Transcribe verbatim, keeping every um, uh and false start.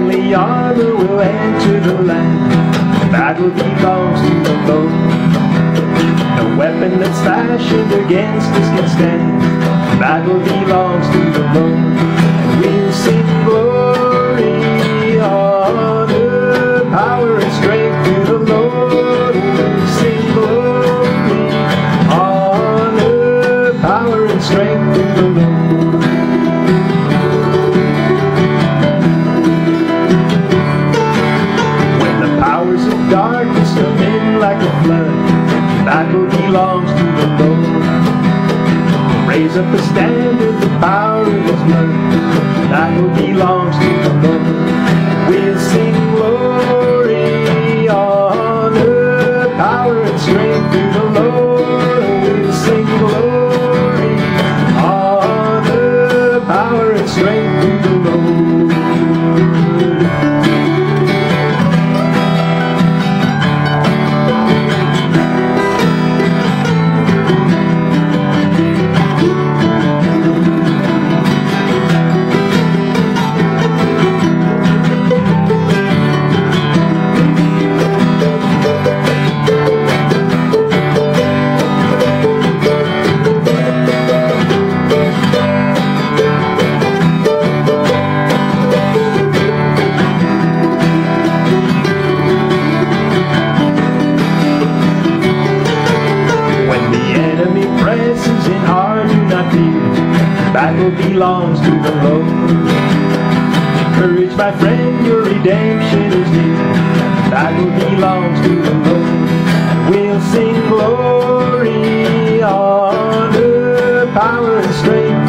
only other will enter the land. That will be lost in the foe. No weapon that's fashioned against us can stand. That will be lost in the foe. And we'll sing glory, honor, power and strength to the Lord. We'll sing glory, honor, power and strength to the Lord. Darkness come in like a flood. Battle belongs to the Lord. Raise up a standard, the power of His blood. Battle belongs to the Lord. We'll sing glory, honor, power, and strength to the Lord. We'll sing glory, honor, power, and strength to the Lord. Battle belongs to the Lord. Courage, my friend, your redemption is near. Battle belongs to the Lord. And we'll sing glory, honor, power, and strength.